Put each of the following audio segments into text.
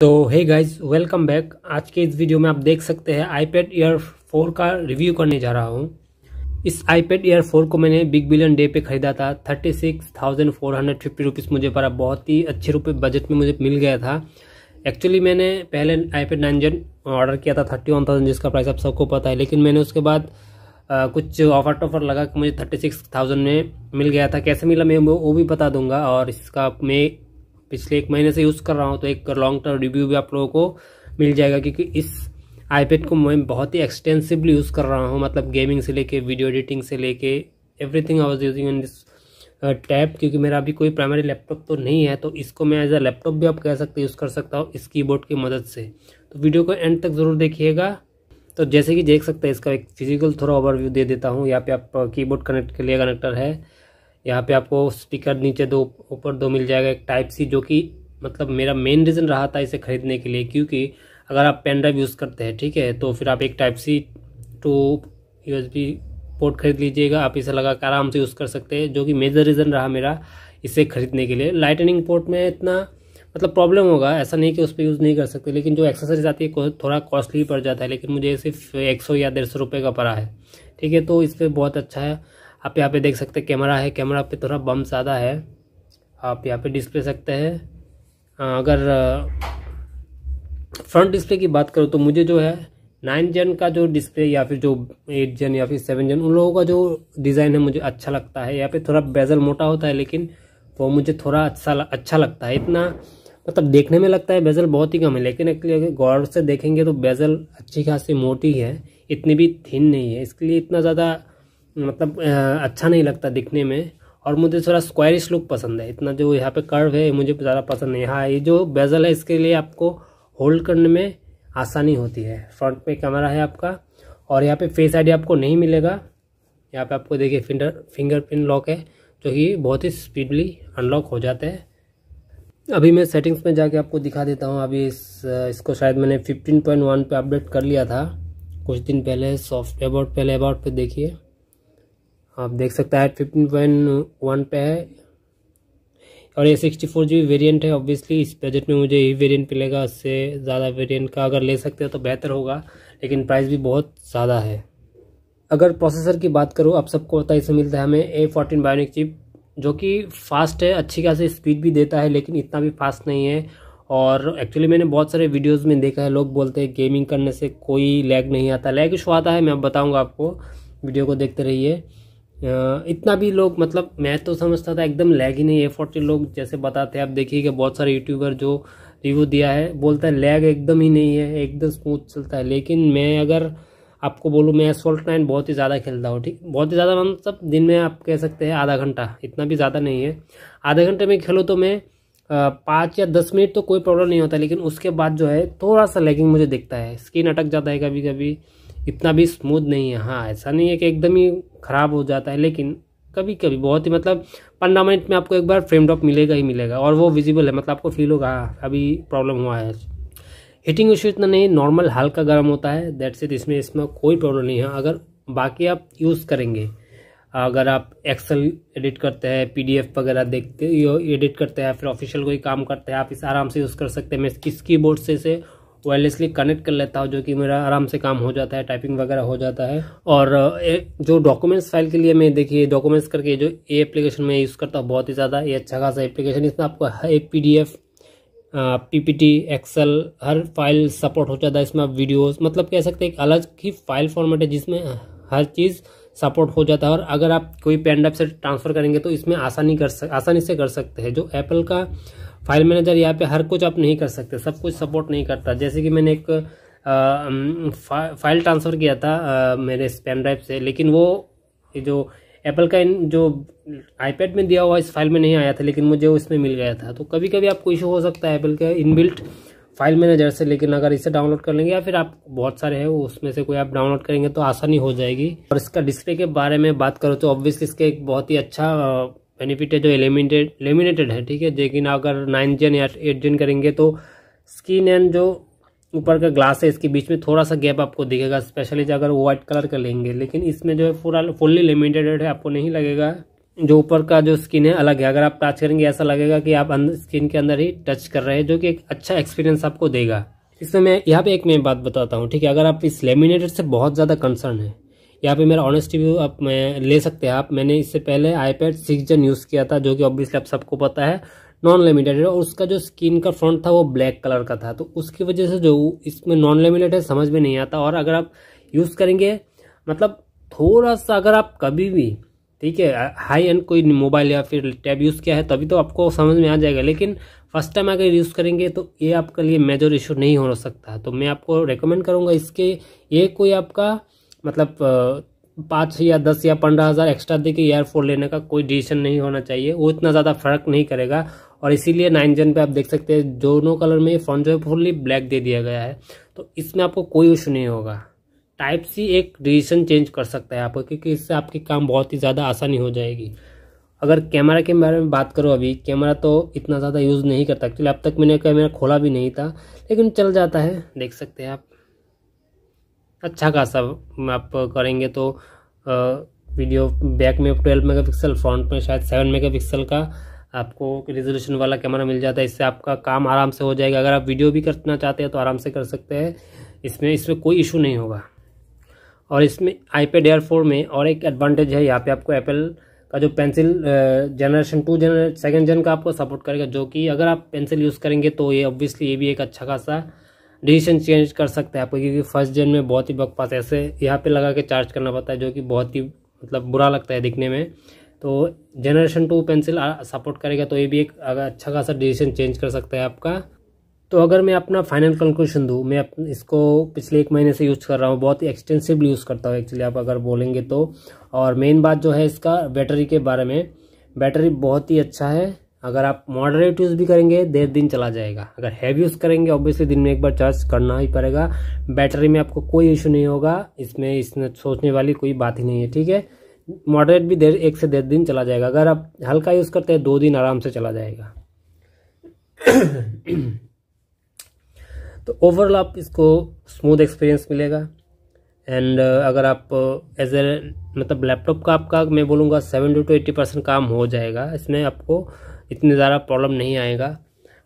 तो hey guys welcome back. आज के इस वीडियो में आप देख सकते हैं iPad Air 4 का रिव्यू करने जा रहा हूँ। इस iPad Air 4 को मैंने बिग बिलियन डे पे खरीदा था। 36,450 रुपीज़ मुझे पड़ा, बहुत ही अच्छे रुपये बजट में मुझे मिल गया था। एक्चुअली मैंने पहले iPad 9 ऑर्डर किया था 31,000, जिसका प्राइस आप सबको पता है। लेकिन मैंने उसके बाद कुछ ऑफर टॉफर लगा कि मुझे 36,000 में मिल गया था। कैसे मिला मैं वो भी बता दूंगा। और इसका मैं पिछले एक महीने से यूज़ कर रहा हूँ, तो एक लॉन्ग टर्म रिव्यू भी आप लोगों को मिल जाएगा, क्योंकि इस iPad को मैं बहुत ही एक्सटेंसिवली यूज़ कर रहा हूँ। मतलब गेमिंग से लेके वीडियो एडिटिंग से लेके everything I was using in this tab, क्योंकि मेरा अभी कोई प्राइमरी लैपटॉप तो नहीं है, तो इसको मैं एज अ लैपटॉप भी आप कह सकते यूज़ कर सकता हूँ इस कीबोर्ड की मदद से। तो वीडियो को एंड तक ज़रूर देखिएगा। तो जैसे कि देख सकते हैं, इसका एक फिजिकल थोड़ा ओवरव्यू दे देता हूँ। यहाँ पे आप कीबोर्ड कनेक्ट के लिए कनेक्टर है, यहाँ पे आपको स्पीकर नीचे दो ऊपर दो मिल जाएगा, एक टाइप सी, जो कि मतलब मेरा मेन रीज़न रहा था इसे ख़रीदने के लिए, क्योंकि अगर आप पेन ड्राइव यूज़ करते हैं, ठीक है, तो फिर आप एक type C two USB port खरीद लीजिएगा। आप इसे लगा कर आराम से यूज़ कर सकते हैं, जो कि मेजर रीज़न रहा मेरा इसे ख़रीदने के लिए। लाइटनिंग पोर्ट में इतना मतलब प्रॉब्लम होगा, ऐसा नहीं कि उस पर यूज़ नहीं कर सकते, लेकिन जो एक्सेसरीज आती है थोड़ा कॉस्टली पड़ जाता है। लेकिन मुझे सिर्फ 100 या 150 रुपये का पड़ा है, ठीक है, तो इस पर बहुत अच्छा है। आप यहाँ पे देख सकते हैं कैमरा है, कैमरा पे थोड़ा बम ज़्यादा है। आप यहाँ पे डिस्प्ले सकते हैं। अगर फ्रंट डिस्प्ले की बात करूँ तो मुझे जो है 9 जन का जो डिस्प्ले या फिर जो 8 जन या फिर 7 जन उन लोगों का जो डिज़ाइन है मुझे अच्छा लगता है। यहाँ पे थोड़ा बेजल मोटा होता है, लेकिन वो मुझे थोड़ा अच्छा लगता है। इतना मतलब देखने में लगता है बेजल बहुत ही कम है, लेकिन एक्चुअली अगर गौर से देखेंगे तो बेजल अच्छी खासी मोटी है, इतनी भी थिन नहीं है, इसके लिए इतना ज़्यादा मतलब अच्छा नहीं लगता दिखने में। और मुझे थोड़ा स्क्वायरिश लुक पसंद है, इतना जो यहाँ पे कर्व है मुझे ज़्यादा पसंद नहीं। हाँ, ये जो बेजल है इसके लिए आपको होल्ड करने में आसानी होती है। फ्रंट पे कैमरा है आपका, और यहाँ पे फेस आईडी आपको नहीं मिलेगा। यहाँ पे आपको देखिए फिंगरप्रिंट लॉक है, जो कि बहुत ही स्पीडली अनलॉक हो जाते हैं। अभी मैं सेटिंग्स में जाके आपको दिखा देता हूँ। अभी इसको शायद मैंने 15.1 पे अपडेट कर लिया था कुछ दिन पहले। सॉफ्ट अबाउट, पहले अबाउट पे देखिए, आप देख सकते हैं 15.1 पे है। और ये 64GB वेरियंट है। ऑब्वियसली इस बजट में मुझे यही वेरियंट मिलेगा, उससे ज़्यादा वेरियंट का अगर ले सकते हो तो बेहतर होगा, लेकिन प्राइस भी बहुत ज़्यादा है। अगर प्रोसेसर की बात करूँ, आप सबको पता है इसे मिलता है हमें A14 बायोनिक चिप, जो कि फास्ट है, अच्छी खासी स्पीड भी देता है, लेकिन इतना भी फास्ट नहीं है। और एक्चुअली मैंने बहुत सारे वीडियोज़ में देखा है, लोग बोलते हैं गेमिंग करने से कोई लैग नहीं आता। लैग इशू आता है, मैं अब बताऊँगा आपको, वीडियो को देखते रहिए। इतना भी लोग मतलब मैं तो समझता था एकदम लैग ही नहीं है। A14 लोग जैसे बताते हैं, आप देखिएगा बहुत सारे यूट्यूबर जो रिव्यू दिया है बोलता है लैग एकदम ही नहीं है, एकदम स्मूथ चलता है। लेकिन मैं अगर आपको बोलूँ, मैं A9 बहुत ही ज़्यादा खेलता हूँ, ठीक, बहुत ही ज़्यादा मतलब दिन में आप कह सकते हैं आधा घंटा, इतना भी ज़्यादा नहीं है। आधे घंटे में खेलो तो मैं 5 या 10 मिनट तो कोई प्रॉब्लम नहीं होता, लेकिन उसके बाद जो है थोड़ा सा लैगिंग मुझे दिखता है, स्क्रीन अटक जाता है कभी कभी, इतना भी स्मूथ नहीं है। हाँ, ऐसा नहीं है कि एकदम ही ख़राब हो जाता है, लेकिन कभी कभी बहुत ही मतलब 15 मिनट में आपको एक बार फ्रेम ड्रॉप मिलेगा ही मिलेगा, और वो विजिबल है, मतलब आपको फील होगा अभी प्रॉब्लम हुआ है। हीटिंग इश्यू इतना नहीं, नॉर्मल हल्का गर्म होता है, दैट्स इट। इसमें कोई प्रॉब्लम नहीं है। अगर बाकी आप यूज़ करेंगे, अगर आप एक्सेल एडिट करते हैं, PDF वगैरह देखते एडिट करते हैं, फिर ऑफिशियल कोई काम करते हैं, आप इस आराम से यूज़ कर सकते हैं। मैं किस कीबोर्ड से वायरलेसली कनेक्ट कर लेता हूँ, जो कि मेरा आराम से काम हो जाता है, टाइपिंग वगैरह हो जाता है। और जो डॉक्यूमेंट्स फाइल के लिए मैं देखिए डॉक्यूमेंट्स करके जो ये एप्लीकेशन मैं यूज़ करता हूँ बहुत ही ज़्यादा, ये अच्छा खासा एप्लीकेशन। इसमें आपको हर एक PDF, PPT, एक्सेल हर फाइल सपोर्ट हो जाता है। इसमें आप वीडियोज़ मतलब कह सकते हैं एक अलग ही फाइल फॉर्मेट है, जिसमें हर चीज़ सपोर्ट हो जाता है। और अगर आप कोई पेन ड्राइव से ट्रांसफ़र करेंगे तो इसमें आसानी से कर सकते हैं। जो एप्पल का फाइल मैनेजर, यहाँ पे हर कुछ आप नहीं कर सकते, सब कुछ सपोर्ट नहीं करता। जैसे कि मैंने एक फाइल ट्रांसफ़र किया था मेरे पेन ड्राइव से, लेकिन वो जो एप्पल का जो iPad में दिया हुआ इस फाइल में नहीं आया था, लेकिन मुझे उसमें मिल गया था। तो कभी कभी आपको इशू हो सकता है एप्पल के इनबिल्ट फाइल मैनेजर से, लेकिन अगर इसे डाउनलोड कर लेंगे या फिर आप बहुत सारे हैं उसमें से कोई आप डाउनलोड करेंगे तो आसानी हो जाएगी। और इसका डिस्प्ले के बारे में बात करो तो ऑब्वियसली इसके एक बहुत ही अच्छा बेनिफिट है जो लेमिनेटेड है, ठीक है। लेकिन अगर 9 जन या 8 जन करेंगे तो स्क्रीन एंड जो ऊपर का ग्लास है इसके बीच में थोड़ा सा गैप आपको दिखेगा, स्पेशली अगर व्हाइट कलर का लेंगे। लेकिन इसमें जो है फुल्ली लेमिनेटेड है, आपको नहीं लगेगा। जो ऊपर का जो स्किन है अलग है। अगर आप टच करेंगे ऐसा लगेगा कि आप स्किन के अंदर ही टच कर रहे हैं, जो कि एक अच्छा एक्सपीरियंस आपको देगा। इसमें मैं यहाँ पे एक मैं बात बताता हूँ, ठीक है। अगर आप इस लेमिनेटेड से बहुत ज़्यादा कंसर्न है, यहाँ पे मेरा ऑनेस्ट रिव्यू आप मैं ले सकते हैं। आप मैंने इससे पहले iPad 6 Gen यूज़ किया था, जो कि ऑब्वियसली आप सबको पता है नॉन लेमिनेटेड, और उसका जो स्किन का फ्रंट था वो ब्लैक कलर का था, तो उसकी वजह से जो इसमें नॉन लेमिनेटेड समझ में नहीं आता। और अगर आप यूज़ करेंगे मतलब थोड़ा सा, अगर आप कभी भी, ठीक है, हाई एंड कोई मोबाइल या फिर टैब यूज़ किया है तभी तो आपको समझ में आ जाएगा, लेकिन फर्स्ट टाइम अगर यूज़ करेंगे तो ये आपके लिए मेजर इशू नहीं हो सकता। तो मैं आपको रेकमेंड करूँगा इसके, ये कोई आपका मतलब 5 या 10 या 15 हज़ार एक्स्ट्रा दे के एयरफोन लेने का कोई डिसीजन नहीं होना चाहिए, वो इतना ज़्यादा फ़र्क नहीं करेगा। और इसीलिए 9 Gen पे आप देख सकते हैं दोनों कलर में फ्रंट जो है फुल्ली ब्लैक दे दिया गया है, तो इसमें आपको कोई इशू नहीं होगा। टाइप सी एक डिसीजन चेंज कर सकता है आपको, क्योंकि इससे आपके काम बहुत ही ज़्यादा आसानी हो जाएगी। अगर कैमरा के बारे में बात करो, अभी कैमरा तो इतना ज़्यादा यूज़ नहीं करता एक्चुअली, अब तक मैंने कैमरा खोला भी नहीं था, लेकिन चल जाता है, देख सकते हैं आप। अच्छा खासा आप करेंगे तो वीडियो बैक में 12 MP, फ्रंट में शायद 7 MP का आपको रिजोल्यूशन वाला कैमरा मिल जाता है। इससे आपका काम आराम से हो जाएगा। अगर आप वीडियो भी करना चाहते हैं तो आराम से कर सकते हैं, इसमें कोई इशू नहीं होगा। और इसमें iPad Air 4 में और एक एडवांटेज है, यहाँ पे आपको एप्पल का जो pencil generation 2 Gen 2nd Gen का आपको सपोर्ट करेगा, जो कि अगर आप पेंसिल यूज़ करेंगे तो ये ऑब्वियसली ये भी एक अच्छा खासा डिसीजन चेंज कर सकते हैं आपको, क्योंकि फर्स्ट जेन में बहुत ही बकवास ऐसे यहाँ पे लगा के चार्ज करना पड़ता है, जो कि बहुत ही मतलब बुरा लगता है दिखने में। तो जनरेशन 2 पेंसिल सपोर्ट करेगा, तो ये भी एक अच्छा खासा डिसीजन चेंज कर सकता है आपका। तो अगर मैं अपना फाइनल कंक्लूजन दूँ, मैं इसको पिछले 1 महीने से यूज़ कर रहा हूँ, बहुत ही एक्सटेंसिवली यूज़ करता हूँ एक्चुअली आप अगर बोलेंगे तो। और मेन बात जो है इसका बैटरी के बारे में, बैटरी बहुत ही अच्छा है। अगर आप मॉडरेट यूज़ भी करेंगे 1.5 दिन चला जाएगा, अगर हैवी यूज़ करेंगे ऑब्वियसली दिन में एक बार चार्ज करना ही पड़ेगा। बैटरी में आपको कोई इशू नहीं होगा, इसमें सोचने वाली कोई बात ही नहीं है, ठीक है। मॉडरेट भी 1 से 1.5 दिन चला जाएगा, अगर आप हल्का यूज़ करते हैं 2 दिन आराम से चला जाएगा। तो ओवरऑल आप इसको स्मूथ एक्सपीरियंस मिलेगा। एंड अगर आप एज ए मतलब लैपटॉप का आपका मैं बोलूँगा 70 to 80% काम हो जाएगा, इसमें आपको इतने ज़्यादा प्रॉब्लम नहीं आएगा।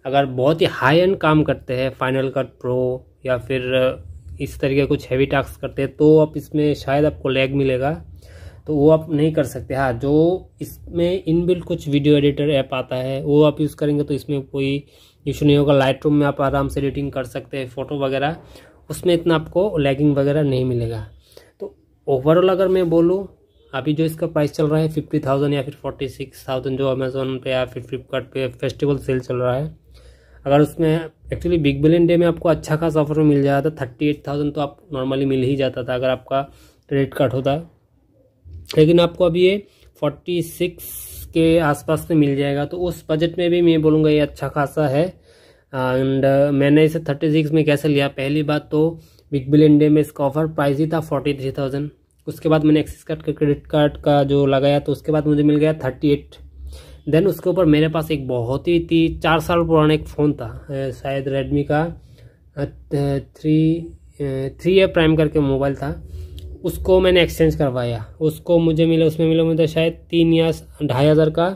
अगर बहुत ही हाई एंड काम करते हैं फाइनल कट प्रो या फिर इस तरीके के कुछ हैवी टास्क करते हैं तो आप इसमें शायद आपको लैग मिलेगा, तो वो आप नहीं कर सकते। हाँ, जो इसमें इनबिल्ट कुछ वीडियो एडिटर ऐप आता है वो आप यूज़ करेंगे तो इसमें कोई इशू नहीं होगा। लाइटरूम में आप आराम से एडिटिंग कर सकते हैं फ़ोटो वगैरह, उसमें इतना आपको लैगिंग वगैरह नहीं मिलेगा। तो ओवरऑल अगर मैं बोलूँ, अभी जो इसका प्राइस चल रहा है 50,000 या फिर 46,000, जो अमेज़ोन पे या फिर फ्लिपकार्ट पे फेस्टिवल सेल चल रहा है। अगर उसमें एक्चुअली बिग बिलियन डे में आपको अच्छा खासा ऑफर मिल जाता था, 38,000 तो आप नॉर्मली मिल ही जाता था अगर आपका क्रेडिट कार्ड होता, लेकिन आपको अभी ये 46 के आसपास में मिल जाएगा। तो उस बजट में भी मैं बोलूँगा ये अच्छा खासा है। एंड मैंने इसे 36 में कैसे लिया, पहली बात तो बिग बिलियन डे में इसका ऑफर प्राइस ही था 43,000, उसके बाद मैंने एक्सिस कार्ड का क्रेडिट कार्ड का जो लगाया तो उसके बाद मुझे मिल गया 38। देन उसके ऊपर मेरे पास एक बहुत ही 4 साल पुराना एक फ़ोन था, शायद रेडमी का 3A Prime करके मोबाइल था, उसको मैंने एक्सचेंज करवाया, उसको मुझे मिला, उसमें मिला मुझे शायद 3 या 2,500 का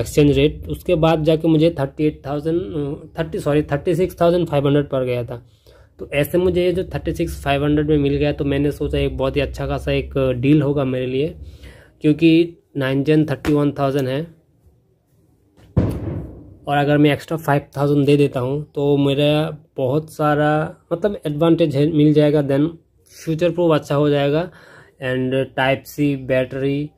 एक्सचेंज रेट। उसके बाद जाके मुझे 36,500 पर गया था। तो ऐसे मुझे ये जो 36,500 में मिल गया, तो मैंने सोचा एक बहुत ही अच्छा खासा एक डील होगा मेरे लिए, क्योंकि 9 Gen 31,000 है और अगर मैं एक्स्ट्रा 5,000 दे देता हूँ तो मेरा बहुत सारा मतलब एडवांटेज है मिल जाएगा। देन फ्यूचर प्रूफ अच्छा हो जाएगा एंड Type-C बैटरी।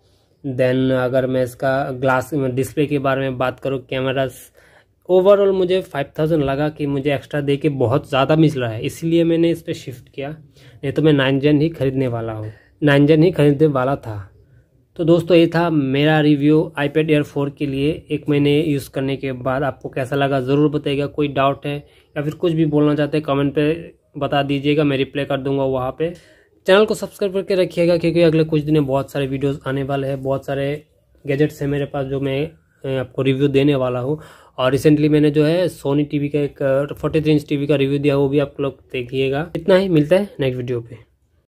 देन अगर मैं इसका ग्लास डिस्प्ले के बारे में बात करूँ, कैमरास, ओवरऑल मुझे 5,000 लगा कि मुझे एक्स्ट्रा दे के बहुत ज़्यादा मिल रहा है, इसलिए मैंने इस पर शिफ्ट किया, नहीं तो मैं 9 Gen ही ख़रीदने वाला हूँ, 9 Gen ही ख़रीदने वाला था। तो दोस्तों ये था मेरा रिव्यू iPad Air 4 के लिए 1 महीने यूज़ करने के बाद। आपको कैसा लगा ज़रूर बताइएगा, कोई डाउट है या फिर कुछ भी बोलना चाहते हैं कमेंट पे बता दीजिएगा, मैं रिप्लाई कर दूँगा वहाँ पर। चैनल को सब्सक्राइब करके रखिएगा, क्योंकि अगले कुछ दिन में बहुत सारे वीडियोज़ आने वाले हैं, बहुत सारे गैजेट्स हैं मेरे पास जो मैं आपको रिव्यू देने वाला हूँ। और रिसेंटली मैंने जो है सोनी टीवी का एक 43 इंच टीवी का रिव्यू दिया, वो भी आप लोग देखिएगा। इतना ही, मिलता है नेक्स्ट वीडियो पे।